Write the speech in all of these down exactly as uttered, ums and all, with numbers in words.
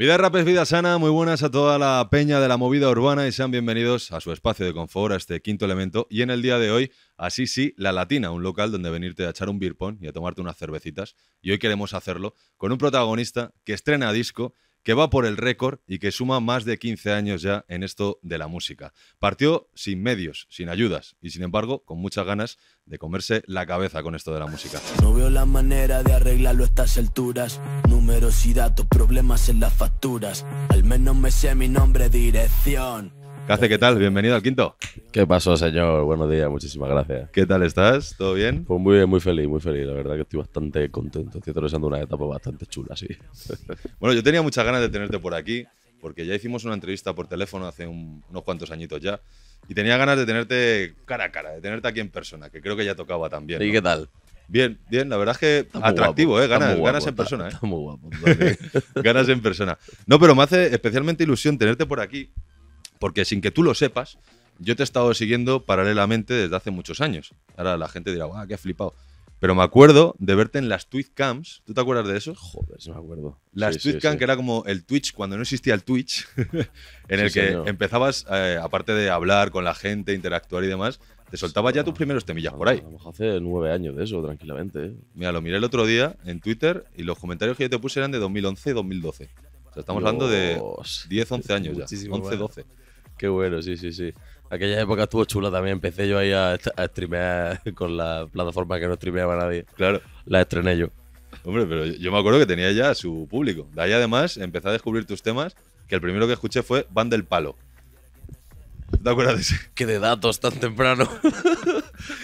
Vida Rap es vida sana, muy buenas a toda la peña de la movida urbana y sean bienvenidos a su espacio de confort, a este Quinto Elemento y en el día de hoy, así sí, La Latina, un local donde venirte a echar un beer pong y a tomarte unas cervecitas y hoy queremos hacerlo con un protagonista que estrena disco, que va por el récord y que suma más de quince años ya en esto de la música. Partió sin medios, sin ayudas y sin embargo con muchas ganas de comerse la cabeza con esto de la música. No veo la manera de arreglarlo a estas alturas. Números y datos, problemas en las facturas. Al menos me sé mi nombre, dirección. KAZE, ¿qué tal? Bienvenido al Quinto. ¿Qué pasó, señor? Buenos días, muchísimas gracias. ¿Qué tal estás? ¿Todo bien? Pues muy bien, muy feliz, muy feliz. La verdad que estoy bastante contento. Estoy atravesando una etapa bastante chula, sí. Bueno, yo tenía muchas ganas de tenerte por aquí, porque ya hicimos una entrevista por teléfono hace un, unos cuantos añitos ya, y tenía ganas de tenerte cara a cara, de tenerte aquí en persona, que creo que ya tocaba también, ¿no? ¿Y qué tal? Bien, bien. La verdad es que está atractivo, guapo, ¿eh? Ganas, guapo, ganas en persona, está, ¿eh? Está muy guapo. Ganas en persona. No, pero me hace especialmente ilusión tenerte por aquí, porque sin que tú lo sepas, yo te he estado siguiendo paralelamente desde hace muchos años. Ahora la gente dirá, ¡guau, qué flipado! Pero me acuerdo de verte en las Twitch camps. ¿Tú te acuerdas de eso? Joder, sí me acuerdo. Las sí, Twitch sí, camps, sí. Que era como el Twitch, cuando no existía el Twitch, en el sí, que señor. empezabas, eh, aparte de hablar con la gente, interactuar y demás, te soltabas sí, ya tus primeros temillas no, por ahí. A lo mejor hace nueve años de eso, tranquilamente, ¿eh? Mira, lo miré el otro día en Twitter y los comentarios que yo te puse eran de dos mil once y dos mil doce. O sea, estamos Dios. hablando de diez, once años ya. Muchísimo once, doce. Bueno. Qué bueno, sí, sí, sí. Aquella época estuvo chula también. Empecé yo ahí a, a streamear con la plataforma que no streameaba nadie. Claro. La estrené yo. Hombre, pero yo me acuerdo que tenía ya su público. De ahí además empecé a descubrir tus temas, que el primero que escuché fue Van del Palo. ¿Te acuerdas de ese? Que de datos tan temprano.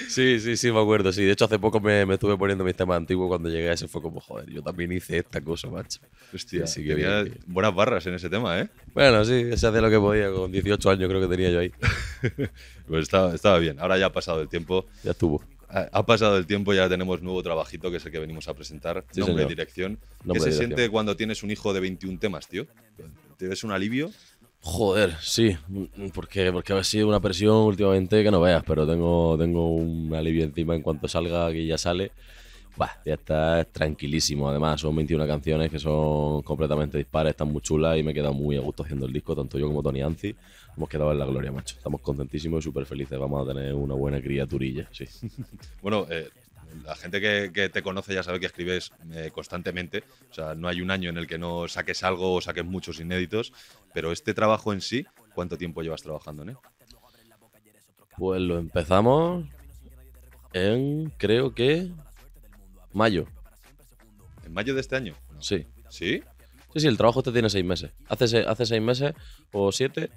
Sí, sí, sí, me acuerdo. Sí, de hecho hace poco me, me estuve poniendo mis temas antiguos cuando llegué a ese. Fue como, joder, yo también hice esta cosa, macho. Hostia, así que tenía bien, buenas barras en ese tema, ¿eh? Bueno, sí, se hacía lo que podía. Con dieciocho años creo que tenía yo ahí. Pues estaba, estaba bien. Ahora ya ha pasado el tiempo. Ya estuvo. Ha, ha pasado el tiempo, ya tenemos nuevo trabajito, que es el que venimos a presentar. Sí, nombre y dirección. Nombre ¿Qué se dirección. siente cuando tienes un hijo de veintiún temas, tío? ¿Te ves un alivio? Joder, sí, porque, porque ha sido una presión últimamente que no veas, pero tengo, tengo un alivio encima en cuanto salga, que ya sale, bah, ya está tranquilísimo. Además son veintiuna canciones que son completamente dispares, están muy chulas y me he quedado muy a gusto haciendo el disco, tanto yo como Tony Anzis. Hemos quedado en la gloria, macho. Estamos contentísimos y súper felices, vamos a tener una buena criaturilla, sí. Bueno, eh, la gente que, que te conoce ya sabe que escribes eh, constantemente, o sea, no hay un año en el que no saques algo o saques muchos inéditos. Pero este trabajo en sí, ¿cuánto tiempo llevas trabajando en él? Pues lo empezamos en, creo que, mayo. ¿En mayo de este año? No. Sí. ¿Sí? Sí, sí, el trabajo este tiene seis meses. Hace, hace seis meses o siete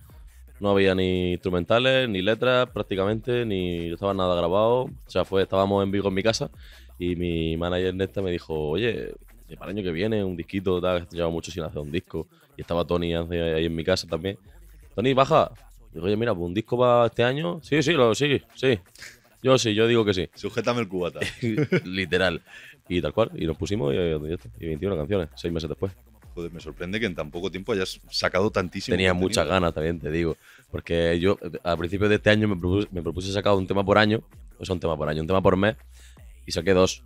no había ni instrumentales, ni letras prácticamente, ni estaba nada grabado. O sea, fue, estábamos en Vigo en mi casa y mi manager Néstor me dijo, oye, para el año que viene un disquito, tal, lleva mucho sin hacer un disco. Y estaba Tony ahí en mi casa también. Tony, baja. Digo, oye, mira, pues un disco va este año. Sí, sí, lo, sí, sí. Yo sí, yo digo que sí. Sujétame el cubata. Literal. Y tal cual. Y nos pusimos y, y, y veintiuna canciones, seis meses después. Joder, me sorprende que en tan poco tiempo hayas sacado tantísimo. Tenía contenido. Muchas ganas también, te digo. Porque yo a principios de este año me propuse, me propuse sacar un tema por año. O sea, un tema por año, un tema por mes. Y saqué dos.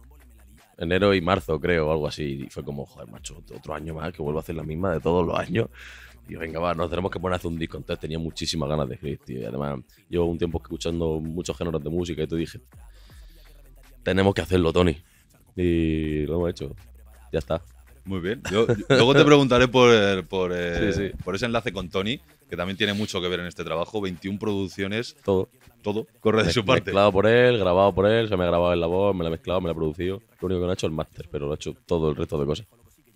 Enero y marzo, creo, o algo así. Y fue como, joder, macho, otro año más que vuelvo a hacer la misma de todos los años. Y venga, va, nos tenemos que poner a hacer un disco. Entonces tenía muchísimas ganas de escribir, tío. Y además, llevo un tiempo escuchando muchos géneros de música y te dije, tenemos que hacerlo, Tony. Y lo hemos hecho. Ya está. Muy bien. Yo, yo, luego te preguntaré por, por, eh, sí, sí. por ese enlace con Tony, que también tiene mucho que ver en este trabajo. veintiuna producciones. Todo. Todo corre de me, su parte. Mezclado por él, grabado por él, se me ha grabado en la voz, me la he mezclado, me la he producido. Lo único que no he hecho es el máster, pero lo he hecho todo el resto de cosas.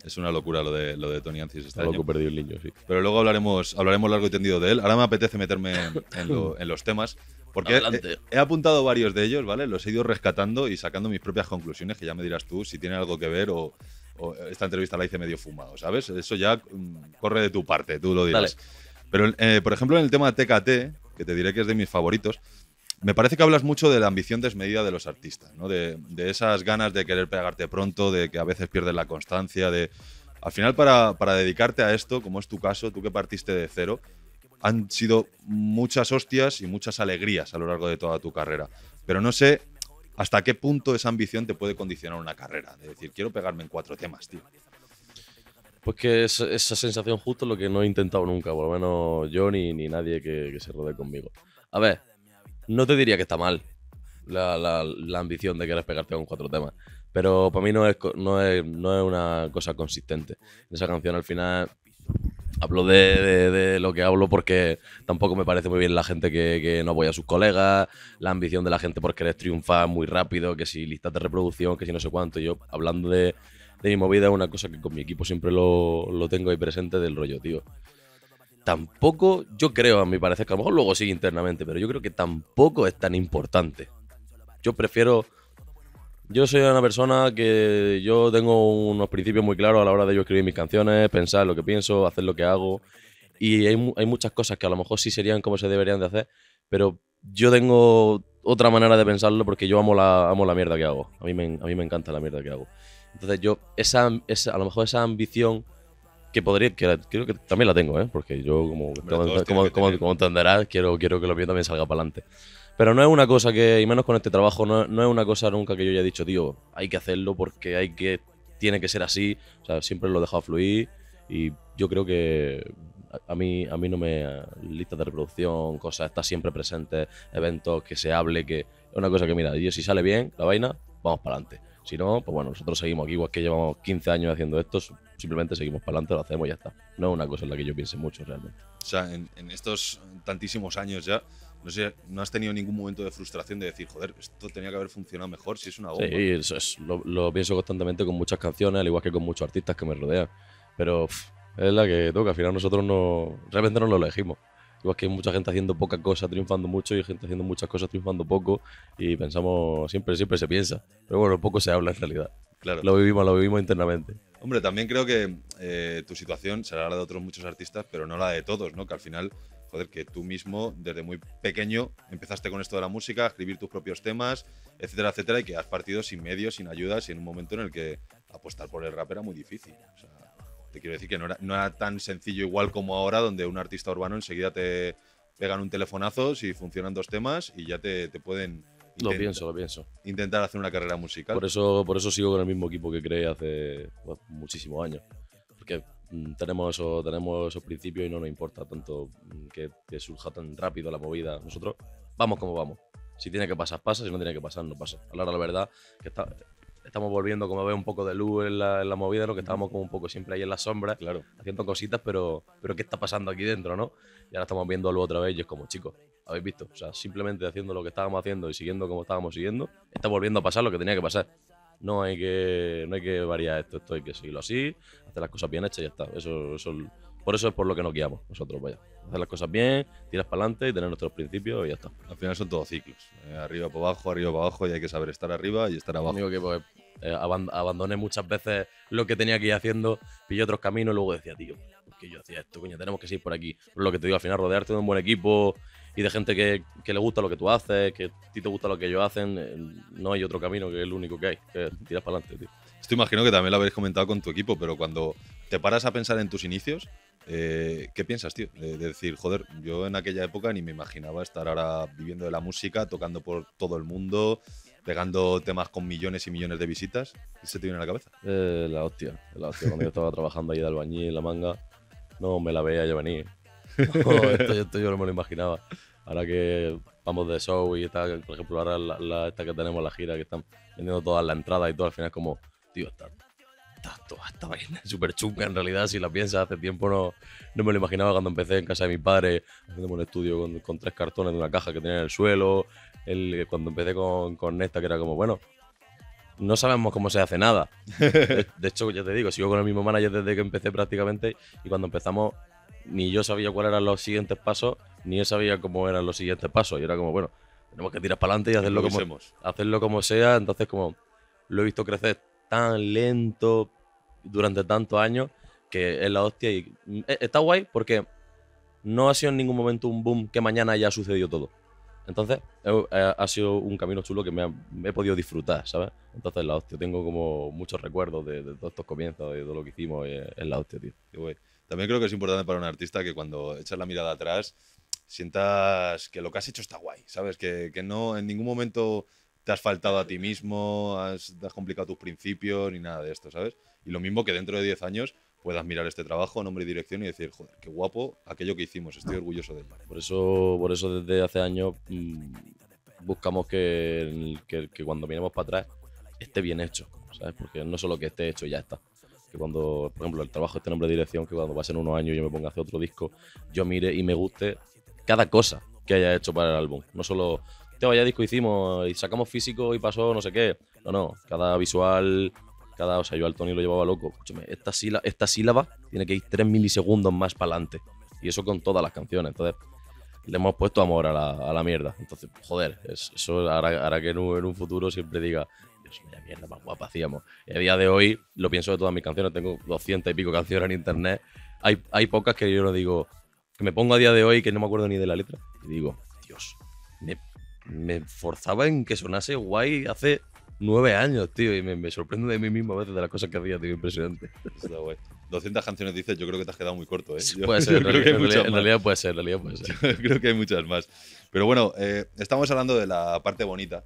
Es una locura lo de, lo de Tony Anzis este año. Loco perdido el niño, sí. Pero luego hablaremos, hablaremos largo y tendido de él. Ahora me apetece meterme en, lo, en los temas, porque he, he apuntado varios de ellos, ¿vale? Los he ido rescatando y sacando mis propias conclusiones, que ya me dirás tú si tiene algo que ver o, o esta entrevista la hice medio fumado, ¿sabes? Eso ya corre de tu parte, tú lo dirás. Dale. Pero, eh, por ejemplo, en el tema T K T, que te diré que es de mis favoritos, me parece que hablas mucho de la ambición desmedida de los artistas, ¿no? De, de esas ganas de querer pegarte pronto, de que a veces pierdes la constancia, de al final para, para dedicarte a esto, como es tu caso, tú que partiste de cero, han sido muchas hostias y muchas alegrías a lo largo de toda tu carrera. Pero no sé hasta qué punto esa ambición te puede condicionar una carrera, de decir, quiero pegarme en cuatro temas, tío. Pues que es, esa sensación justo es lo que no he intentado nunca, por lo menos yo ni, ni nadie que, que se rodee conmigo. A ver, no te diría que está mal la, la, la ambición de querer pegarte con cuatro temas, pero para mí no es, no es, no es una cosa consistente. Esa canción al final hablo de, de, de lo que hablo porque tampoco me parece muy bien la gente que, que no apoya a sus colegas, la ambición de la gente por querer triunfar muy rápido, que si listas de reproducción, que si no sé cuánto. Yo hablando de, de mi movida es una cosa que con mi equipo siempre lo, lo tengo ahí presente, del rollo, tío. Tampoco, yo creo, a mi parecer, que a lo mejor luego sí internamente, pero yo creo que tampoco es tan importante. Yo prefiero... Yo soy una persona que yo tengo unos principios muy claros a la hora de yo escribir mis canciones, pensar lo que pienso, hacer lo que hago, y hay, hay muchas cosas que a lo mejor sí serían como se deberían de hacer, pero yo tengo otra manera de pensarlo porque yo amo la, amo la mierda que hago. A mí, me, a mí me encanta la mierda que hago. Entonces yo, esa, esa, a lo mejor esa ambición que podría, que la, creo que también la tengo, ¿eh? Porque yo, como, como, como, como, como entenderás, quiero, quiero que lo mío también salga para adelante. Pero no es una cosa que, y menos con este trabajo, no, no es una cosa nunca que yo haya dicho, tío, hay que hacerlo porque hay que, tiene que ser así. O sea, siempre lo he dejado fluir y yo creo que a, a mí a mí no me... Listas de reproducción, cosas, está siempre presente, eventos, que se hable, que... Es una cosa que, mira, yo, si sale bien la vaina, vamos para adelante. Si no, pues bueno, nosotros seguimos aquí, igual que llevamos quince años haciendo esto, simplemente seguimos para adelante, lo hacemos y ya está. No es una cosa en la que yo piense mucho realmente. O sea, en, en estos tantísimos años ya... No sé, ¿no has tenido ningún momento de frustración de decir, joder, esto tenía que haber funcionado mejor si es una bomba? Sí, eso es, lo, lo pienso constantemente con muchas canciones, al igual que con muchos artistas que me rodean. Pero pff, es la que toca, al final nosotros no, realmente no lo elegimos. Igual que hay mucha gente haciendo poca cosa, triunfando mucho, y gente haciendo muchas cosas, triunfando poco, y pensamos, siempre, siempre se piensa. Pero bueno, poco se habla en realidad. Claro. Lo vivimos, lo vivimos internamente. Hombre, también creo que eh, tu situación será la de otros muchos artistas, pero no la de todos, ¿no? Que al final... Joder, que tú mismo desde muy pequeño empezaste con esto de la música, a escribir tus propios temas, etcétera, etcétera, y que has partido sin medios, sin ayudas y en un momento en el que apostar por el rap era muy difícil. O sea, te quiero decir que no era, no era tan sencillo igual como ahora, donde un artista urbano enseguida te pegan un telefonazo si funcionan dos temas y ya te, te pueden... Intenta, lo pienso, lo pienso. Intentar hacer una carrera musical. Por eso, por eso sigo con el mismo equipo que creé hace pues, muchísimos años. Porque... Tenemos, eso, tenemos esos principios y no nos importa tanto que, que surja tan rápido la movida. Nosotros vamos como vamos. Si tiene que pasar, pasa. Si no tiene que pasar, no pasa. Ahora la verdad que está, estamos volviendo como a ver un poco de luz en la, en la movida, ¿no? Que estábamos como un poco siempre ahí en las sombras, claro, haciendo cositas, pero, pero ¿qué está pasando aquí dentro, no? Y ahora estamos viendo algo otra vez y es como, chicos, ¿habéis visto? O sea, simplemente haciendo lo que estábamos haciendo y siguiendo como estábamos siguiendo, está volviendo a pasar lo que tenía que pasar. No hay que, no hay que variar esto, esto hay que seguirlo así, hacer las cosas bien hechas y ya está. Eso, eso, por eso es por lo que nos guiamos nosotros, vaya. Hacer las cosas bien, tiras para adelante y tener nuestros principios y ya está. Al final son todos ciclos, eh, arriba para abajo, arriba para abajo, y hay que saber estar arriba y estar abajo. Digo que pues, eh, aband abandoné muchas veces lo que tenía que ir haciendo, pillé otros caminos y luego decía, tío, ¿por qué yo hacía esto? Coño, tenemos que seguir por aquí. Por lo que te digo, al final rodearte de un buen equipo y de gente que, que le gusta lo que tú haces, que a ti te gusta lo que ellos hacen, no hay otro camino, que es el único que hay, que tiras para adelante, tío. Esto imagino que también lo habéis comentado con tu equipo, pero cuando te paras a pensar en tus inicios, eh, ¿qué piensas, tío? De decir, joder, yo en aquella época ni me imaginaba estar ahora viviendo de la música, tocando por todo el mundo, pegando temas con millones y millones de visitas. ¿Qué se te viene a la cabeza? Eh, la hostia, la hostia. Cuando yo estaba trabajando ahí de albañil en la manga, no me la veía yo venir. No, esto, esto yo no me lo imaginaba. Ahora que vamos de show y está, por ejemplo, ahora la, la, esta que tenemos, la gira, que están vendiendo todas las entradas y todo, al final es como, tío, está, está toda esta vaina súper chunga en realidad, si la piensas. Hace tiempo no, no me lo imaginaba cuando empecé en casa de mis padres, haciendo un estudio con, con tres cartones de una caja que tenía en el suelo. El, cuando empecé con, con esta, que era como, bueno, no sabemos cómo se hace nada. De, de hecho, ya te digo, sigo con el mismo manager desde que empecé prácticamente, y cuando empezamos... Ni yo sabía cuáles eran los siguientes pasos, ni él sabía cómo eran los siguientes pasos. Y era como, bueno, tenemos que tirar para adelante y hacerlo como, hacerlo como sea. Entonces, como lo he visto crecer tan lento durante tantos años, que es la hostia. Y está guay porque no ha sido en ningún momento un boom que mañana ya sucedió todo. Entonces, ha sido un camino chulo que me, ha, me he podido disfrutar, ¿sabes? Entonces, la hostia. Tengo como muchos recuerdos de, de todos estos comienzos, de todo lo que hicimos. Es la hostia, tío. Qué guay. También creo que es importante para un artista que cuando echas la mirada atrás sientas que lo que has hecho está guay, ¿sabes? Que, que no en ningún momento te has faltado a ti mismo, has, has complicado tus principios ni nada de esto, ¿sabes? Y lo mismo que dentro de diez años puedas mirar este trabajo, nombre y dirección, y decir, joder, qué guapo aquello que hicimos, estoy orgulloso de ello. Por eso, por eso desde hace años mmm, buscamos que, que, que cuando miremos para atrás esté bien hecho, ¿sabes? Porque no solo que esté hecho y ya está. Que cuando, por ejemplo, el trabajo este nombre de dirección, que cuando pasen unos años y yo me ponga a hacer otro disco, yo mire y me guste cada cosa que haya hecho para el álbum. No solo, te vaya disco hicimos y sacamos físico y pasó no sé qué. No, no, cada visual, cada, o sea, yo al Tony lo llevaba loco. Escúchame, esta, síla, esta sílaba tiene que ir tres milisegundos más para adelante. Y eso con todas las canciones. Entonces, le hemos puesto amor a la, a la mierda. Entonces, joder, eso hará, hará que en un, en un futuro siempre diga, Dios, vaya mierda más guapa hacíamos. Y a día de hoy lo pienso de todas mis canciones, tengo doscientas y pico canciones en internet. Hay, hay pocas que yo no digo, que me pongo a día de hoy que no me acuerdo ni de la letra. Y digo, Dios, me, me forzaba en que sonase guay hace nueve años, tío. Y me, me sorprendo de mí mismo a veces de las cosas que hacía, tío, impresionante. Está guay. doscientas canciones dices, yo creo que te has quedado muy corto, ¿eh? Sí, puede yo, ser, yo en, creo realidad, que en, realidad, en realidad puede ser, en realidad puede ser. Yo creo que hay muchas más. Pero bueno, eh, estamos hablando de la parte bonita,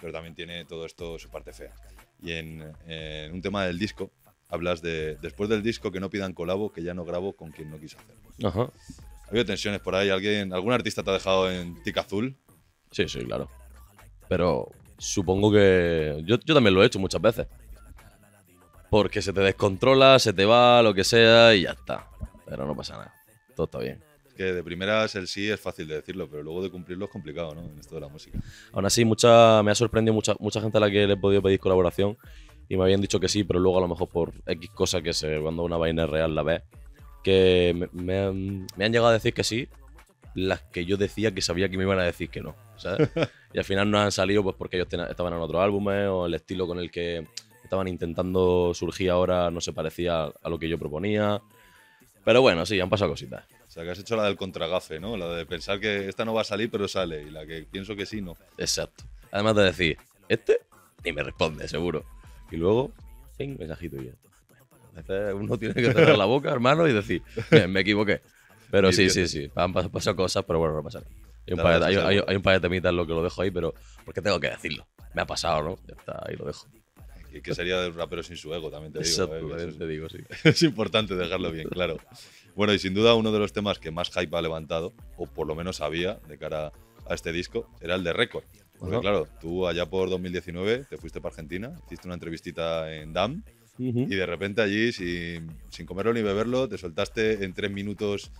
pero también tiene todo esto su parte fea. Y en, eh, en un tema del disco, hablas de, después del disco, que no pidan colabo, que ya no grabo con quien no quiso hacerlo. Ajá. ¿Ha habido tensiones por ahí? ¿Alguien, ¿Algún artista te ha dejado en tic azul? Sí, sí, claro. Pero supongo que… Yo, yo también lo he hecho muchas veces. Porque se te descontrola, se te va, lo que sea, y ya está. Pero no pasa nada. Todo está bien. Que de primeras el sí es fácil de decirlo, pero luego de cumplirlo es complicado, ¿no? En esto de la música. Aún así, mucha, me ha sorprendido mucha, mucha gente a la que le he podido pedir colaboración y me habían dicho que sí, pero luego a lo mejor por X cosa que se, cuando una vaina real la ves, que me, me, me han llegado a decir que sí las que yo decía que sabía que me iban a decir que no, ¿sabes? Y al final no han salido pues porque ellos ten, estaban en otros álbumes o el estilo con el que estaban intentando surgir ahora no se parecía a lo que yo proponía. Pero bueno, sí, han pasado cositas. O sea, que has hecho la del contragafe, ¿no? La de pensar que esta no va a salir, pero sale. Y la que pienso que sí, no. Exacto. Además de decir, este ni me responde, seguro. Y luego, ping, mensajito y esto. Uno tiene que cerrar la boca, hermano, y decir, me equivoqué. Pero sí, sí, sí. Han pasado cosas, pero bueno, no pasa nada. Hay un par de, hay, hay, hay un par de temitas en lo que lo dejo ahí, pero porque tengo que decirlo. Me ha pasado, ¿no? Ya está, ahí lo dejo. Y que sería de un rapero sin su ego, también te digo. Exacto, ¿eh? Eso te digo, sí. Es importante dejarlo bien claro. Bueno, y sin duda uno de los temas que más hype ha levantado, o por lo menos había de cara a este disco, era el de Récord. Porque uh-huh. claro, tú allá por dos mil diecinueve te fuiste para Argentina, hiciste una entrevistita en D A M, uh-huh. y de repente allí, sin, sin comerlo ni beberlo, te soltaste en tres minutos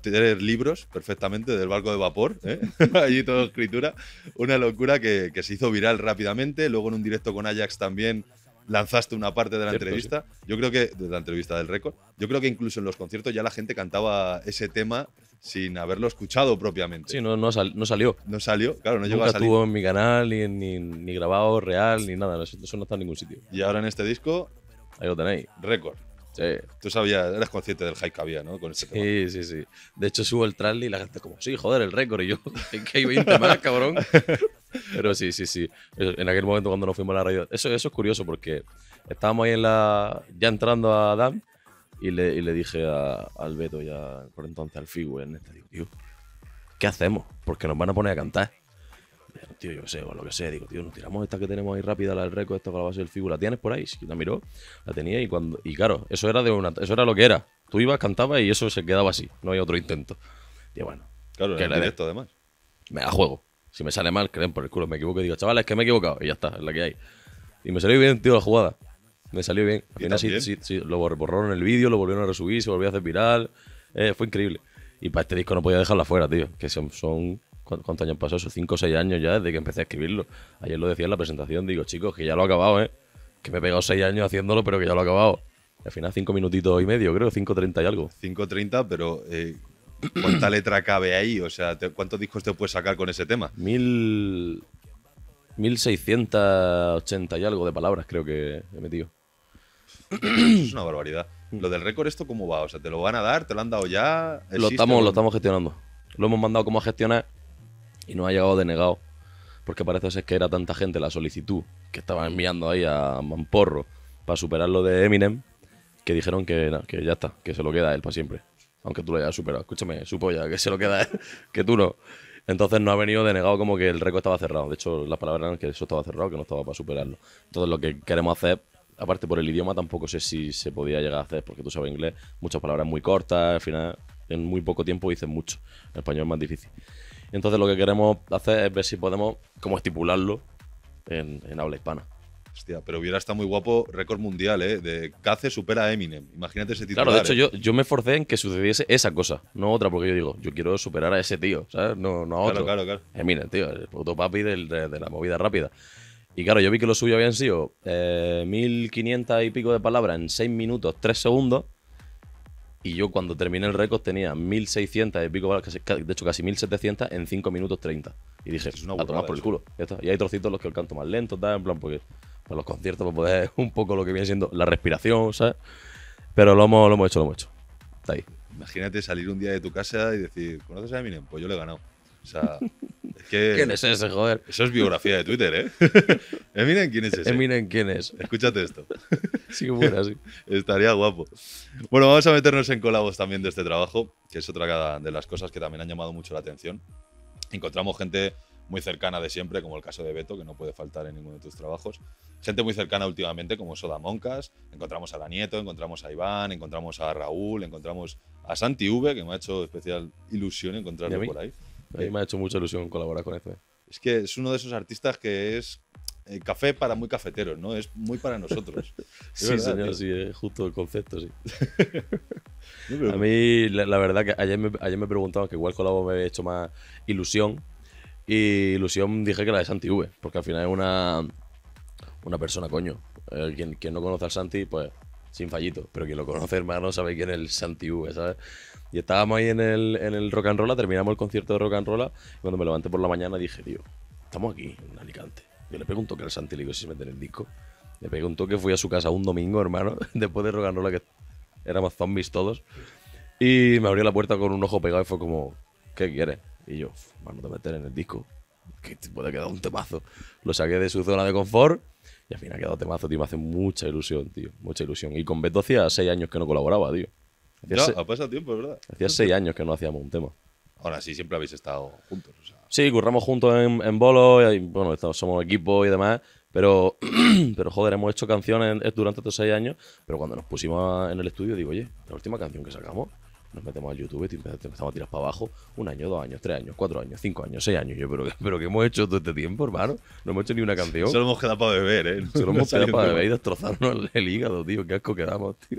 tres libros perfectamente del barco de vapor, ¿eh? Allí todo escritura, una locura que, que se hizo viral rápidamente. Luego en un directo con Ajax también lanzaste una parte de la Cierto, entrevista, sí. yo creo que de la entrevista del récord, yo creo que incluso en los conciertos ya la gente cantaba ese tema sin haberlo escuchado propiamente. Sí, no, no, sal, no salió. No salió, claro, no Nunca llegó a salir. No estuvo en mi canal, ni, ni, ni grabado real, ni nada, eso, eso no está en ningún sitio. Y ahora en este disco… Ahí lo tenéis. Récord. Sí. Tú sabías, eras consciente del hype que había, ¿no? Con este tema. Sí, sí, sí. De hecho, subo el trailer y la gente como, sí, joder, el récord. Y yo, es que hay veinte más, cabrón. Pero sí, sí, sí. En aquel momento cuando nos fuimos a la radio. Eso, eso es curioso porque estábamos ahí en la, ya entrando a D A M y le, y le dije a, al Beto y a, por entonces al Figu, en este, digo, tío, ¿qué hacemos? Porque nos van a poner a cantar. Digo, tío, yo qué sé, o lo que sé. Digo, tío, nos tiramos esta que tenemos ahí rápida, la del récord, esta con la base del Figu. ¿La tienes por ahí? Sí, la miró, la tenía y cuando y claro, eso era, de una, eso era lo que era. Tú ibas, cantabas y eso se quedaba así. No había otro intento. Y bueno. Claro, en directo además. Me la juego. Si me sale mal, creen por el culo, me equivoco y digo, chavales, es que me he equivocado. Y ya está, es la que hay. Y me salió bien, tío, la jugada. Me salió bien. Al final sí, sí, sí, lo borraron el vídeo, lo volvieron a resubir, se volvió a hacer viral. Eh, fue increíble. Y para este disco no podía dejarla fuera, tío. Que son, son ¿cuántos años pasó? Son cinco o seis años ya desde que empecé a escribirlo. Ayer lo decía en la presentación, digo, chicos, que ya lo he acabado, ¿eh? Que me he pegado seis años haciéndolo, pero que ya lo he acabado. Y al final cinco minutitos y medio, creo, cinco treinta y algo. cinco treinta, pero… Eh... ¿Cuánta letra cabe ahí? O sea, ¿cuántos discos te puedes sacar con ese tema? Mil... mil seiscientas ochenta y algo de palabras creo que he metido. Es una barbaridad. Lo del récord, ¿esto cómo va? O sea, ¿te lo van a dar? ¿Te lo han dado ya? Lo estamos, lo estamos gestionando. Lo hemos mandado como a gestionar y nos ha llegado denegado. Porque parece ser que era tanta gente la solicitud que estaban enviando ahí a Mamporro para superar lo de Eminem que dijeron que, no, que ya está, que se lo queda él para siempre. Aunque tú lo hayas superado. Escúchame, su polla, que se lo queda, ¿eh? Que tú no. Entonces no ha venido denegado como que el récord estaba cerrado. De hecho, las palabras eran que eso estaba cerrado, que no estaba para superarlo. Entonces lo que queremos hacer aparte por el idioma tampoco sé si se podía llegar a hacer, porque tú sabes inglés, muchas palabras muy cortas, al final en muy poco tiempo dices mucho, en español es más difícil. Entonces lo que queremos hacer es ver si podemos como estipularlo en, en habla hispana. Hostia, pero hubiera estado muy guapo récord mundial, ¿eh? De KAZE supera a Eminem. Imagínate ese titular. Claro, de hecho, ¿eh? yo, yo me forcé en que sucediese esa cosa, no otra, porque yo digo, yo quiero superar a ese tío, ¿sabes? No, no a otro. Claro, claro, claro. Eminem, tío, el puto papi del, de, de la movida rápida. Y claro, yo vi que lo suyo habían sido eh, mil quinientas y pico de palabras en seis minutos, tres segundos. Y yo cuando terminé el récord tenía mil seiscientas y pico, de hecho casi mil setecientas en cinco minutos treinta. Y dije, es una burrada, a tomar por el culo. Ya está. Y hay trocitos los que el canto más lento, tal, en plan, porque para los conciertos pues, pues, es un poco lo que viene siendo la respiración, ¿sabes? Pero lo hemos, lo hemos hecho, lo hemos hecho. Está ahí. Imagínate salir un día de tu casa y decir, ¿conoces a Eminem? Pues yo le he ganado. O sea, es que… ¿Quién es ese, joder? Eso es biografía de Twitter, ¿eh? Eminem, ¿quién es ese? Eminem, ¿quién es? Escúchate esto. Sí, bueno, sí. Estaría guapo. Bueno, vamos a meternos en colabos también de este trabajo, que es otra de las cosas que también han llamado mucho la atención. Encontramos gente muy cercana de siempre, como el caso de Beto, que no puede faltar en ninguno de tus trabajos. Gente muy cercana últimamente, como Shoda Monkas. Encontramos a la Nieto, encontramos a Iván, encontramos a Raúl, encontramos a Santi Uve, que me ha hecho especial ilusión encontrarlo por ahí. A mí me ha hecho mucha ilusión colaborar con este. Es que es uno de esos artistas que es eh, café para muy cafeteros, ¿no? Es muy para nosotros. Sí, verdad, señor, tío. Sí, es justo el concepto, sí. No, a mí, la, la verdad, que ayer me, ayer me preguntaban que igual colabo me había hecho más ilusión. Y ilusión dije que la de Santi V, porque al final es una, una persona, coño. Eh, quien, quien no conoce al Santi, pues sin fallito. Pero quien lo conoce, hermano, sabe quién es el Santi V, ¿sabes? Y estábamos ahí en el, en el rock and roll, terminamos el concierto de rock and roll y cuando me levanté por la mañana dije, tío, estamos aquí en Alicante. Yo le pregunto que al Santi, le digo si se mete en el disco. Le pregunto que fui a su casa un domingo, hermano, después de rock and roll, que éramos zombies todos. Y me abrió la puerta con un ojo pegado y fue como, ¿qué quieres? Y yo, mano, te meter en el disco, que te puede quedar un temazo. Lo saqué de su zona de confort y al final ha quedado temazo, tío. Me hace mucha ilusión, tío, mucha ilusión. Y con Beto hacía seis años que no colaboraba, tío. Ya, ha pasado tiempo, ¿verdad? Hacía seis años que no hacíamos un tema. Ahora sí, siempre habéis estado juntos. O sea. Sí, curramos juntos en, en bolos, y, bueno, estamos, somos equipo y demás, pero, pero joder, hemos hecho canciones durante estos seis años, pero cuando nos pusimos en el estudio, digo, oye, la última canción que sacamos, nos metemos al YouTube y empezamos a tirar para abajo un año, dos años, tres años, cuatro años, cinco años, seis años. Yo, pero, pero ¿qué hemos hecho todo este tiempo, hermano? No hemos hecho ni una canción. Solo hemos quedado para beber, ¿eh? Solo hemos quedado para beber y destrozarnos el hígado, tío. Qué asco quedamos, tío.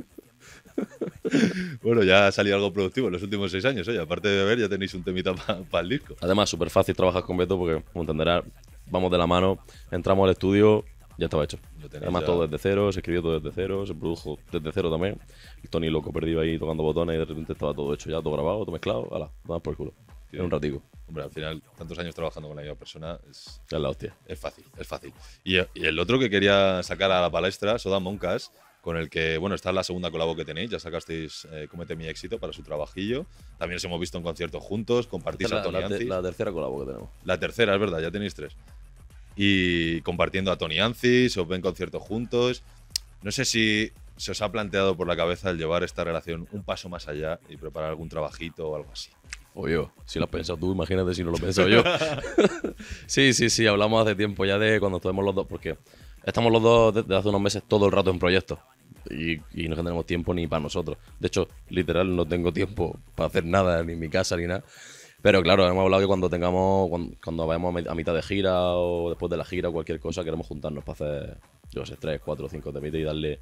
Bueno, ya ha salido algo productivo en los últimos seis años, oye, aparte de beber ya tenéis un temita para pa el disco. Además, súper fácil trabajar con Beto porque, como entenderás, vamos de la mano, entramos al estudio, ya estaba hecho. Además ya... todo desde cero, se escribió todo desde cero, se produjo desde cero también. El Tony loco perdido ahí tocando botones y de repente estaba todo hecho ya, todo grabado, todo mezclado, ala, nada por el culo. En un ratico. Hombre, al final, tantos años trabajando con la misma persona es, es la hostia. Es fácil, es fácil. Y, y el otro que quería sacar a la palestra, Shoda Monkas, con el que, bueno, esta es la segunda colabo que tenéis, ya sacasteis eh, Cómete mi éxito para su trabajillo, también os hemos visto en conciertos juntos, compartís a Tony Anzis. La tercera colabo que tenemos. La tercera, es verdad, ya tenéis tres. Y compartiendo a Tony Anzis, os ven conciertos juntos, no sé si se os ha planteado por la cabeza el llevar esta relación un paso más allá y preparar algún trabajito o algo así. O yo, si lo has pensado tú, imagínate si no lo he pensado yo. Sí, sí, sí, hablamos hace tiempo ya de cuando estuvimos los dos, porque estamos los dos desde hace unos meses todo el rato en proyectos. Y, y no tenemos tiempo ni para nosotros. De hecho, literal, no tengo tiempo para hacer nada, ni en mi casa, ni nada. Pero claro, hemos hablado que cuando tengamos, cuando, cuando vayamos a mitad de gira o después de la gira o cualquier cosa, queremos juntarnos para hacer, yo no sé, tres, cuatro, cinco temitas y darle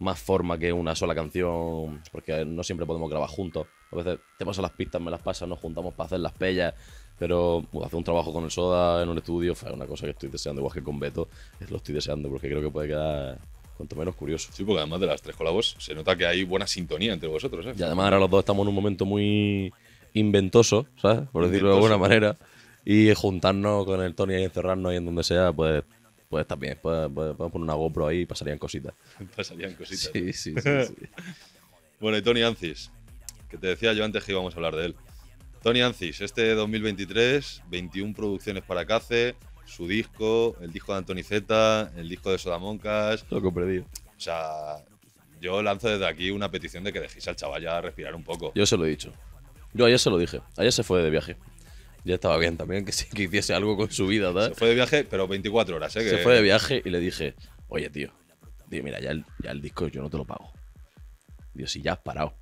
más forma que una sola canción, porque no siempre podemos grabar juntos. A veces te paso las pistas, me las pasas, nos juntamos para hacer las pellas. Pero bueno, hacer un trabajo con el Shoda en un estudio fue una cosa que estoy deseando, igual que con Beto, lo estoy deseando porque creo que puede quedar... cuanto menos curioso. Sí, porque además de las tres colabos se nota que hay buena sintonía entre vosotros, ¿eh? Y además ahora los dos estamos en un momento muy inventoso, ¿sabes? Por inventoso. Decirlo de alguna manera. Y juntarnos con el Tony y encerrarnos ahí en donde sea, pues, pues también. Podemos pues, pues, poner una GoPro ahí y pasarían cositas. Pasarían cositas. Sí, sí, sí, sí. Bueno, y Tony Anzis, que te decía yo antes que íbamos a hablar de él. Tony Anzis, este dos mil veintitrés, veintiuna producciones para KAZE, su disco, el disco de Anthony Zeta, el disco de Shoda Monkas. Lo que perdí. O sea, yo lanzo desde aquí una petición de que dejéis al chaval ya respirar un poco. Yo se lo he dicho. Yo ayer se lo dije. Ayer se fue de viaje. Ya estaba bien también que, que hiciese algo con su vida, ¿verdad? Se fue de viaje, pero veinticuatro horas, ¿eh? Que... Se fue de viaje y le dije, oye, tío, Dije, mira, ya el, ya el disco yo no te lo pago. Digo, si ya has parado.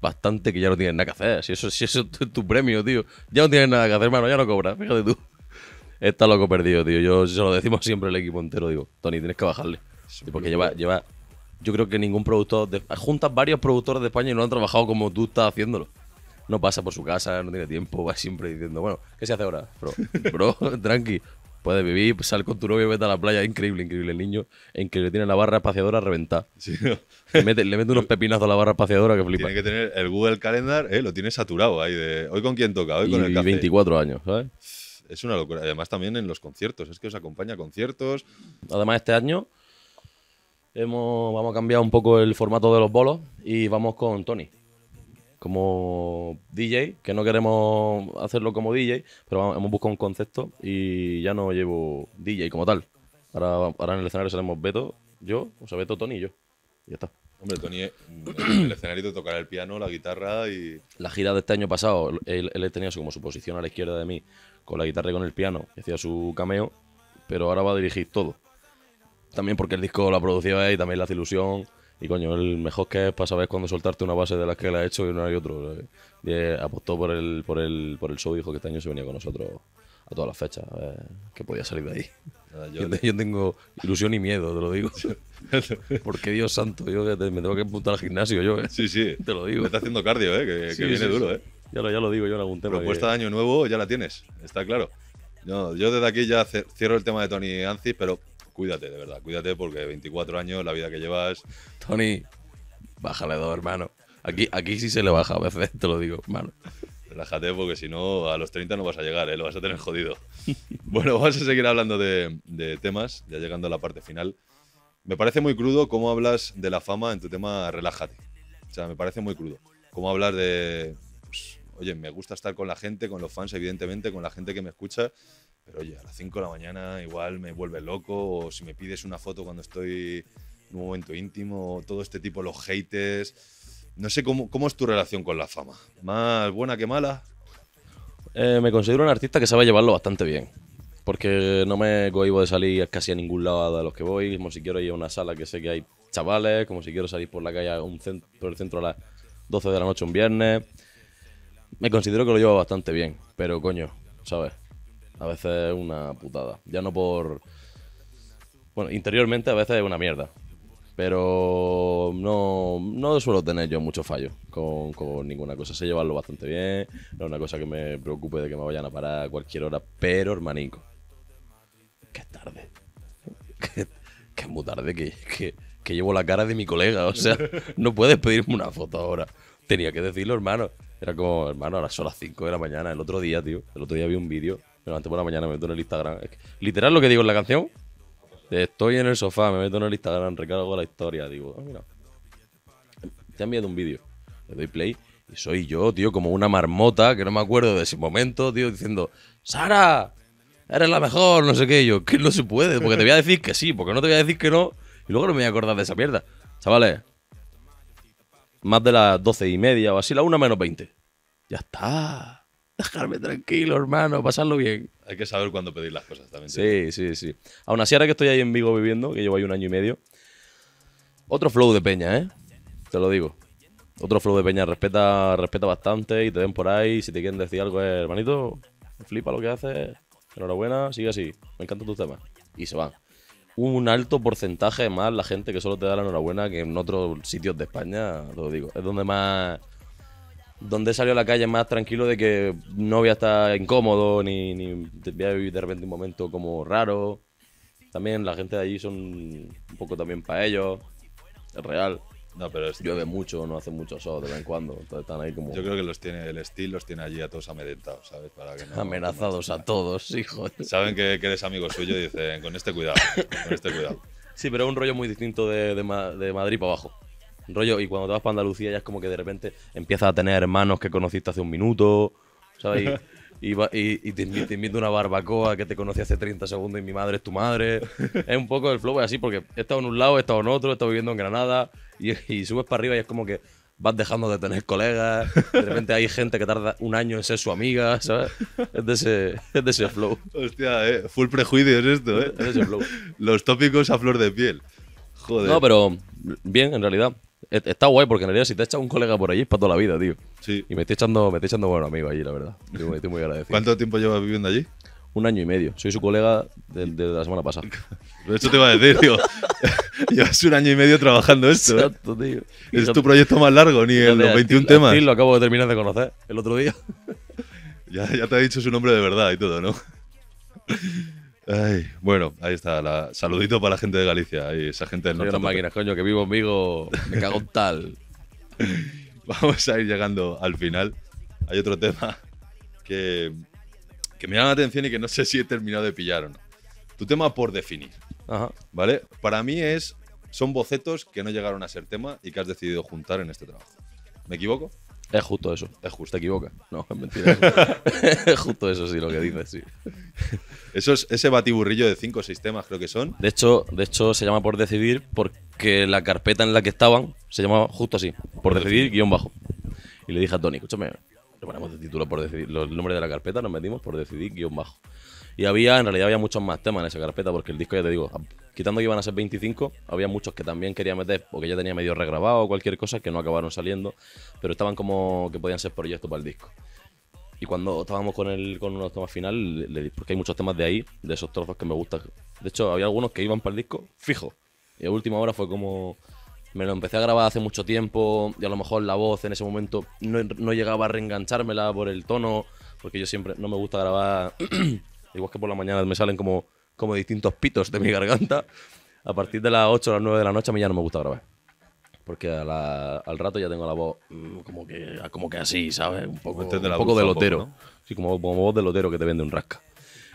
Bastante que ya no tienes nada que hacer. Si eso, si eso es tu premio, tío. Ya no tienes nada que hacer, hermano. Ya no cobras. Fíjate tú. Está loco perdido, tío. Yo se lo decimos siempre al equipo entero. Digo, Tony, tienes que bajarle. Sí, porque lleva, lleva... Yo creo que ningún productor... De, juntas varios productores de España y no han trabajado como tú estás haciéndolo. No pasa por su casa, no tiene tiempo. Va siempre diciendo, bueno, ¿qué se hace ahora? Bro, bro tranqui. Puedes vivir, sal con tu novio, vete a la playa. Increíble, increíble el niño. Increíble, tiene la barra espaciadora reventada. Sí, no. Le mete, le mete unos pepinazos a la barra espaciadora que flipa. Tiene que tener el Google Calendar, eh, lo tiene saturado ahí de... ¿Hoy con quién toca? Hoy con y, el KAZE. veinticuatro años, ¿sabes? Es una locura. Además también en los conciertos. Es que os acompaña a conciertos. Además este año hemos, vamos a cambiar un poco el formato de los bolos y vamos con Tony como D J, que no queremos hacerlo como D J, pero vamos, hemos buscado un concepto y ya no llevo D J como tal. Ahora, ahora en el escenario seremos Beto, yo, o sea, Beto, Tony y yo. Y ya está. Hombre, Tony, en el escenario te tocará el piano, la guitarra y... La gira de este año pasado, él, él tenía como su posición a la izquierda de mí, con la guitarra y con el piano, y hacía su cameo, pero ahora va a dirigir todo. También porque el disco la producía él y también le hace ilusión. Y coño, el mejor que es para saber cuándo soltarte una base de las que le ha hecho y una y otro. Y apostó por el, por, el, por el show, dijo que este año se venía con nosotros a todas las fechas, a ver qué podía salir de ahí. Nada, yo, yo, te, yo tengo ilusión y miedo, te lo digo. Porque Dios santo, yo me tengo que apuntar al gimnasio yo, ¿eh? Sí, sí. Te lo digo. Me está haciendo cardio, ¿eh? Que, sí, que viene sí, duro, sí. ¿Eh? Ya lo, ya lo digo yo en algún tema. Propuesta que... de año nuevo ya la tienes, está claro. No, yo desde aquí ya cierro el tema de Tony Anzis, pero... Cuídate, de verdad, cuídate porque veinticuatro años, la vida que llevas... Tony, bájale dos, hermano. Aquí, aquí sí se le baja a veces, te lo digo, hermano. Relájate porque si no, a los treinta no vas a llegar, ¿eh? Lo vas a tener jodido. Bueno, vamos a seguir hablando de, de temas, ya llegando a la parte final. Me parece muy crudo cómo hablas de la fama en tu tema Relájate. O sea, me parece muy crudo. Cómo hablas de... Pues, oye, me gusta estar con la gente, con los fans, evidentemente, con la gente que me escucha... Pero oye, a las cinco de la mañana igual me vuelve loco, o si me pides una foto cuando estoy en un momento íntimo, todo este tipo, los haters... No sé, ¿cómo, cómo es tu relación con la fama? ¿Más buena que mala? Eh, me considero un artista que sabe llevarlo bastante bien, porque no me cohibo de salir casi a ningún lado de los que voy, como si quiero ir a una sala que sé que hay chavales, como si quiero salir por la calle a un centro, por el centro a las doce de la noche un viernes... Me considero que lo llevo bastante bien, pero coño, ¿sabes? A veces es una putada. Ya no por... Bueno, interiormente a veces es una mierda. Pero no, no suelo tener yo muchos fallos con, con ninguna cosa. Sé llevarlo bastante bien. No es una cosa que me preocupe de que me vayan a parar a cualquier hora. Pero, hermanico, que es tarde. Que, que es muy tarde que, que, que llevo la cara de mi colega. O sea, no puedes pedirme una foto ahora. Tenía que decirlo, hermano. Era como, hermano, ahora son las cinco de la mañana. El otro día, tío. El otro día vi un vídeo. Me levanté por la mañana, me meto en el Instagram. Es que, literal lo que digo en la canción. Estoy en el sofá, me meto en el Instagram, recargo la historia. Digo, oh, mira. Te han enviado un vídeo. Le doy play y soy yo, tío, como una marmota que no me acuerdo de ese momento, tío, diciendo, Sara, eres la mejor, no sé qué. Y yo, que no se puede, porque te voy a decir que sí, porque no te voy a decir que no. Y luego no me voy a acordar de esa mierda. Chavales, más de las doce y media o así, la una menos veinte. Ya está. Dejarme tranquilo, hermano, pasarlo bien. Hay que saber cuándo pedir las cosas también. Sí, sí, sí. Aún así, ahora que estoy ahí en Vigo viviendo, que llevo ahí un año y medio, otro flow de peña, ¿eh? Te lo digo. Otro flow de peña. Respeta, respeta bastante y te ven por ahí. Si te quieren decir algo, eh, hermanito, flipa lo que haces. Enhorabuena, sigue así. Me encantan tus temas. Y se van. Un alto porcentaje más la gente que solo te da la enhorabuena que en otros sitios de España, te lo digo. Es donde más... Donde salió a la calle más tranquilo de que no voy a estar incómodo ni, ni voy a vivir de repente un momento como raro. También la gente de allí son un poco también para ellos. Es real. No, pero es... Llueve mucho, no hace mucho sol de vez en cuando. Entonces están ahí como... Yo creo que los tiene el estilo, los tiene allí a todos amedrentados, ¿sabes? Para que no, amenazados no a todos, hijo. Saben que, que eres amigo suyo y dicen, con este cuidado, con este cuidado. Sí, pero es un rollo muy distinto de, de, Ma de Madrid para abajo. Rollo, y cuando te vas para Andalucía ya es como que de repente empiezas a tener hermanos que conociste hace un minuto, ¿sabes? Y, y, y te, te invito a una barbacoa que te conocí hace treinta segundos y mi madre es tu madre. Es un poco el flow, es así, porque he estado en un lado, he estado en otro, he estado viviendo en Granada y, y subes para arriba y es como que vas dejando de tener colegas, de repente hay gente que tarda un año en ser su amiga, ¿sabes? Es de ese, es de ese flow. Hostia, eh, full prejuicio es esto, ¿eh? Es de ese flow. Los tópicos a flor de piel. Joder. No, pero bien, en realidad. Está guay, porque en realidad si te echa un colega por allí es para toda la vida, tío. Sí. Y me estoy echando, me estoy echando buenos amigos allí, la verdad. Estoy, estoy muy agradecido. ¿Cuánto tiempo llevas viviendo allí? Un año y medio. Soy su colega desde de la semana pasada. Eso te iba a decir, tío. Llevas un año y medio trabajando esto. Exacto, tío. Es Exacto. tu proyecto más largo, ni en los veintiún temas. Lo acabo de terminar de conocer el otro día. Ya, ya te ha dicho su nombre de verdad y todo, ¿no? Ay, bueno, ahí está. La, saludito para la gente de Galicia. Ahí, esa gente del norte. Las máquinas, coño, que vivo en Vigo. Me cago en tal. Vamos a ir llegando al final. Hay otro tema que, que me llama la atención y que no sé si he terminado de pillar o no. Tu tema por definir. Ajá. ¿Vale? Para mí es, son bocetos que no llegaron a ser tema y que has decidido juntar en este trabajo. ¿Me equivoco? Es justo eso. Es justo. Te equivocas. No, es mentira. Es justo eso, sí, lo que dices, sí. Eso es, ese batiburrillo de cinco o seis temas, creo que son. De hecho, de hecho, se llama Por Decidir porque la carpeta en la que estaban se llamaba justo así. Por, por decidir, decidir, guión bajo. Y le dije a Tony, escúchame, le ponemos de título Por Decidir. Los nombres de la carpeta nos metimos Por Decidir, guión bajo. Y había, en realidad había muchos más temas en esa carpeta porque el disco, ya te digo, quitando que iban a ser veinticinco, había muchos que también quería meter o que ya tenía medio regrabado o cualquier cosa que no acabaron saliendo, pero estaban como que podían ser proyectos para el disco. Y cuando estábamos con el con unos temas final, le, porque hay muchos temas de ahí, de esos trozos que me gustan. De hecho, había algunos que iban para el disco fijo. Y a última hora fue como... Me lo empecé a grabar hace mucho tiempo y a lo mejor la voz en ese momento no, no llegaba a reenganchármela por el tono, porque yo siempre no me gusta grabar... Igual que por la mañana me salen como, como distintos pitos de mi garganta. A partir de las ocho o las nueve de la noche a mí ya no me gusta grabar. Porque a la, al rato ya tengo la voz como que, como que así, ¿sabes? Un poco, un poco de lotero. Poco, ¿no? Sí, como, como voz de lotero que te vende un rasca.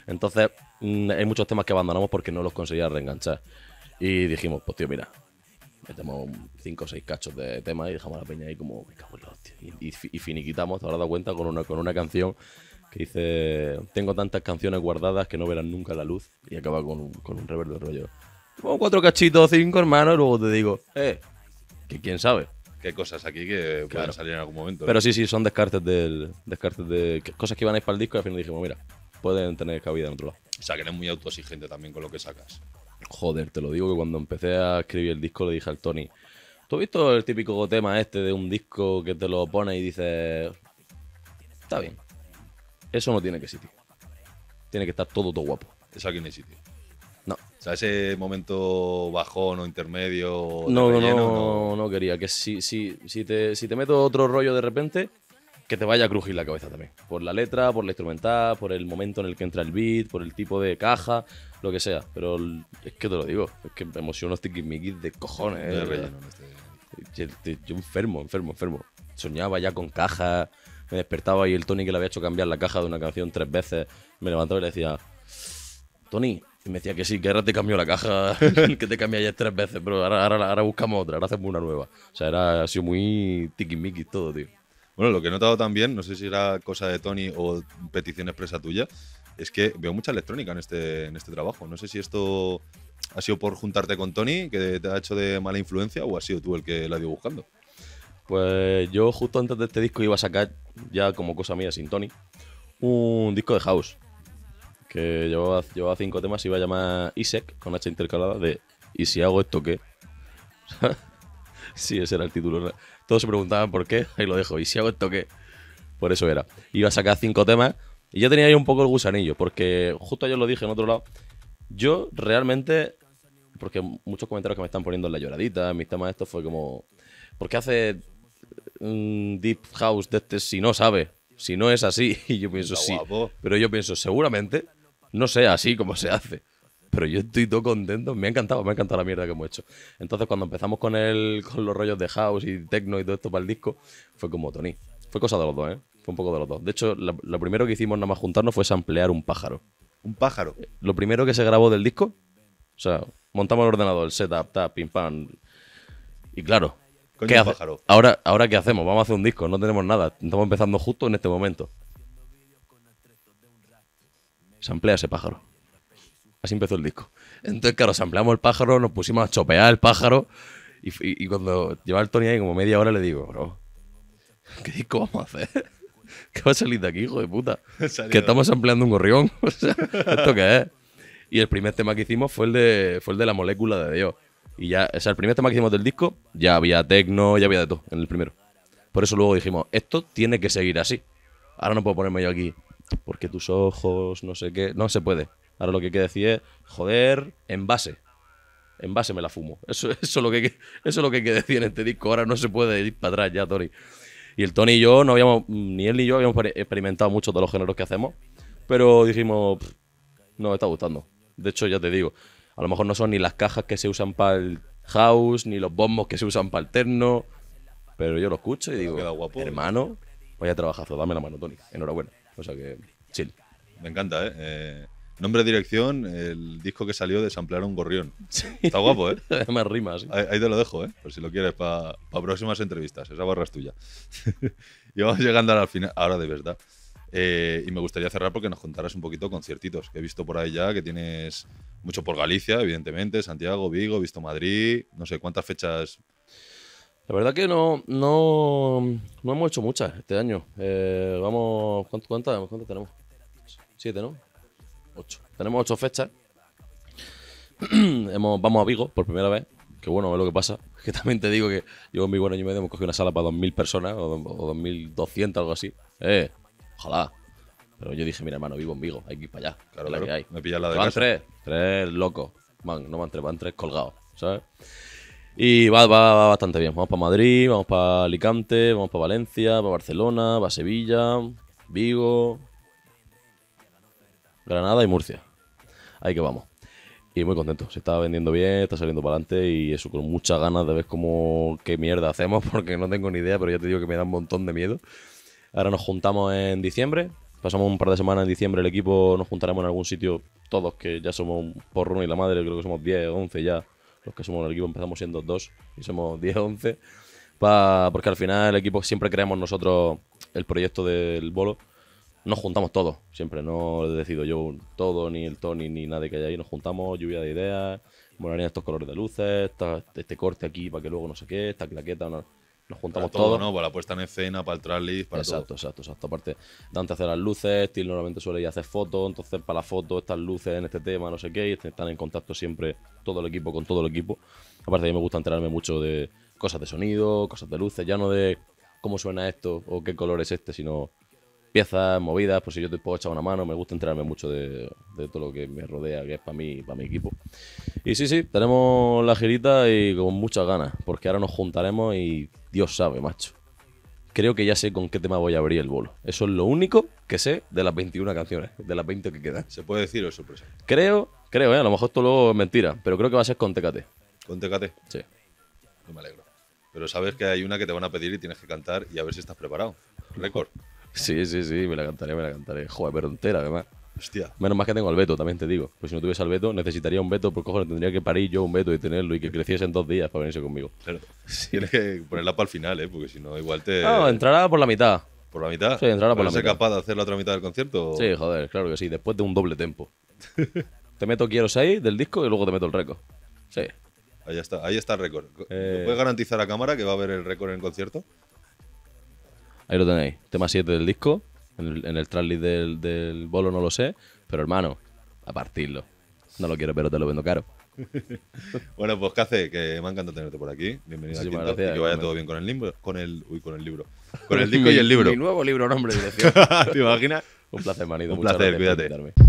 Entonces, hay muchos temas que abandonamos porque no los conseguía reenganchar. Y dijimos, pues tío, mira, metemos cinco o seis cachos de temas y dejamos a la peña ahí como, me cago en la hostia. Y, y, y finiquitamos, te habrás dado cuenta, con una, con una canción... que dice, tengo tantas canciones guardadas que no verán nunca la luz, y acaba con un, con un reverb de rollo. Pongo cuatro cachitos, cinco hermanos, y luego te digo, eh, que quién sabe. Que hay cosas aquí que claro. pueden salir en algún momento. Pero ¿no? sí, sí, son descartes, del, descartes de cosas que iban a ir para el disco y al final dijimos, mira, pueden tener cabida en otro lado. O sea, que eres muy autoexigente también con lo que sacas. Joder, te lo digo que cuando empecé a escribir el disco le dije al Tony, ¿tú has visto el típico tema este de un disco que te lo pones y dices, está bien? Eso no tiene que sitio. Tiene que estar todo, todo guapo. Eso aquí no hay sitio. No. O sea, ese momento bajón o intermedio. No, relleno, no, no, no quería. Que si, si, si, te, si te meto otro rollo de repente, que te vaya a crujir la cabeza también. Por la letra, por la instrumental, por el momento en el que entra el beat, por el tipo de caja, lo que sea. Pero es que te lo digo. Es que me emociono este gimmicky de cojones. De relleno, este... Yo enfermo, enfermo, enfermo. Soñaba ya con cajas. Me despertaba y el Tony que le había hecho cambiar la caja de una canción tres veces, me levantaba y le decía, Tony, y me decía que sí, que ahora te cambió la caja, que te cambié ayer tres veces, pero ahora, ahora, ahora buscamos otra, ahora hacemos una nueva. O sea, era, ha sido muy tiquimiqui todo, tío. Bueno, lo que he notado también, no sé si era cosa de Tony o petición expresa tuya, es que veo mucha electrónica en este, en este trabajo. No sé si esto ha sido por juntarte con Tony, que te ha hecho de mala influencia, o ha sido tú el que la has ido buscando. Pues yo justo antes de este disco iba a sacar, ya como cosa mía, sin Tony, un disco de house que llevaba, llevaba cinco temas y iba a llamar I S E C, con H intercalada, de ¿y si hago esto qué? Sí, ese era el título. Todos se preguntaban por qué, ahí lo dejo, ¿y si hago esto qué? Por eso era. Iba a sacar cinco temas y ya tenía ahí un poco el gusanillo, porque justo ayer lo dije en otro lado, yo realmente, porque muchos comentarios que me están poniendo en la lloradita, en mis temas estos, fue como... ¿Por qué hace un deep house de este si no sabe? Si no es así. Y yo pienso, sí. Pero yo pienso, seguramente no sea así como se hace. Pero yo estoy todo contento. Me ha encantado, me ha encantado la mierda que hemos hecho. Entonces, cuando empezamos con el, con los rollos de house y techno y todo esto para el disco, fue como Tony. Fue cosa de los dos, ¿eh? Fue un poco de los dos. De hecho, la, lo primero que hicimos nada más juntarnos fue samplear un pájaro. ¿Un pájaro? Lo primero que se grabó del disco, o sea, montamos el ordenador, el setup, tap, pim, pam. Y claro... ¿Qué hace? Ahora, ahora, ¿qué hacemos? Vamos a hacer un disco, no tenemos nada. Estamos empezando justo en este momento. Samplea ese pájaro. Así empezó el disco. Entonces, claro, sampleamos el pájaro, nos pusimos a chopear el pájaro. Y, y, y cuando llevaba el Tony ahí como media hora, le digo, bro, ¿qué disco vamos a hacer? ¿Qué va a salir de aquí, hijo de puta? Que estamos sampleando un gorrión. O sea, ¿esto qué es? Y el primer tema que hicimos fue el de, fue el de la molécula de Dios. Y ya, o sea, el primer tema que hicimos del disco, ya había techno, ya había de todo en el primero. Por eso luego dijimos, esto tiene que seguir así. Ahora no puedo ponerme yo aquí, porque tus ojos, no sé qué, no se puede. Ahora lo que hay que decir es, joder, en base. En base me la fumo. Eso, eso, es lo que, eso es lo que hay que decir en este disco. Ahora no se puede ir para atrás ya, Tony. Y el Tony y yo, no habíamos, ni él ni yo habíamos experimentado muchos de los géneros que hacemos. Pero dijimos, no, me está gustando. De hecho, ya te digo, a lo mejor no son ni las cajas que se usan para el house, ni los bombos que se usan para el terno. Pero yo lo escucho y me digo, guapo, hermano, vaya trabajazo, dame la mano, Tony. Enhorabuena. O sea que, chill. Me encanta, ¿eh? eh... Nombre y dirección, el disco que salió de samplear un gorrión. Sí. Está guapo, ¿eh? Además rimas. ¿Sí? Ahí, ahí te lo dejo, ¿eh? Por si lo quieres, para pa próximas entrevistas. Esa barra es tuya. Y vamos llegando al final, ahora de verdad. Eh, y me gustaría cerrar porque nos contaras un poquito conciertitos, que he visto por ahí ya, que tienes mucho por Galicia, evidentemente, Santiago, Vigo, he visto Madrid, no sé cuántas fechas. La verdad que no, no, no hemos hecho muchas este año. Eh, vamos, ¿cuántas, cuántas, cuántas tenemos? Siete, ¿no? Ocho. Tenemos ocho fechas. Hemos, vamos a Vigo por primera vez. Que bueno, es lo que pasa. Que también te digo que yo en Vigo un año y medio hemos cogido una sala para dos mil personas o dos mil doscientas, algo así. Eh, ojalá. Pero yo dije, mira, hermano, vivo en Vigo, hay que ir para allá. Claro, la claro. Que hay. Me pillas la de van casa. Tres. Tres locos. Man, no van tres, van tres colgados, ¿sabes? Y va, va, va bastante bien. Vamos para Madrid, vamos para Alicante, vamos para Valencia, para Barcelona, para Sevilla, Vigo, Granada y Murcia. Ahí que vamos. Y muy contento. Se está vendiendo bien, está saliendo para adelante y eso con muchas ganas de ver cómo qué mierda hacemos porque no tengo ni idea, pero ya te digo que me da un montón de miedo. Ahora nos juntamos en diciembre. Pasamos un par de semanas en diciembre. El equipo nos juntaremos en algún sitio todos, que ya somos un porrón y la madre. Creo que somos diez, once ya. Los que somos el equipo empezamos siendo dos y somos diez, once. Pa, porque al final el equipo siempre creamos nosotros el proyecto del bolo. Nos juntamos todos, siempre, no decido yo todo, ni el Tony, ni nadie que haya ahí, nos juntamos, lluvia de ideas, molarían estos colores de luces, esta, este corte aquí para que luego no sé qué, esta claqueta, no, nos juntamos para todo, todos. ¿No? Para la puesta en escena, para el tracklist, para exacto, todo. Exacto, exacto, aparte, Dante hace las luces, Till normalmente suele ir a hacer fotos, entonces para la foto estas luces en este tema, no sé qué, y están en contacto siempre todo el equipo con todo el equipo. Aparte a mí me gusta enterarme mucho de cosas de sonido, cosas de luces, ya no de cómo suena esto o qué color es este, sino piezas, movidas, por si yo te puedo echar una mano. Me gusta enterarme mucho de, de todo lo que me rodea, que es para mí y para mi equipo. Y sí, sí, tenemos la girita y con muchas ganas, porque ahora nos juntaremos y Dios sabe, macho. Creo que ya sé con qué tema voy a abrir el bolo. Eso es lo único que sé de las veintiuna canciones, de las veinte que quedan. ¿Se puede decir o es sorpresa? Creo, creo, ¿eh? A lo mejor esto luego es mentira, pero creo que va a ser con Tecate. ¿Con Tecate? Sí. No me alegro. Pero sabes que hay una que te van a pedir y tienes que cantar y a ver si estás preparado. Récord. Sí, sí, sí, me la cantaré, me la cantaré. Joder, pero entera, además. Hostia. Menos más que tengo al Beto, también te digo. Pues si no tuviese al Beto, necesitaría un Beto, por cojones, tendría que parir yo un Beto y tenerlo y que creciese en dos días para venirse conmigo. Claro. Tienes que ponerla para el final, ¿eh? Porque si no, igual te... No, entrará por la mitad. ¿Por la mitad? Sí, entrará por la mitad. ¿Eres capaz de hacer la otra mitad del concierto? Sí, joder, claro que sí, después de un doble tempo. Te meto Quiero seis del disco y luego te meto el récord. Sí. Ahí está, ahí está el récord. Eh... ¿Me puedes garantizar a cámara que va a haber el récord en el concierto? Ahí lo tenéis, tema siete del disco, en el, en el tracklist del, del bolo no lo sé, pero hermano, a partirlo. No lo quiero, pero te lo vendo caro. Bueno, pues KAZE, que me ha encantado tenerte por aquí. Bienvenido sí, al quinto, gracias, y que vaya todo bien con el libro, con el, uy, con el libro, con el disco y el libro. Mi nuevo libro, nombre y dirección. ¿Te imaginas? Un placer, manito. Un placer, cuídate.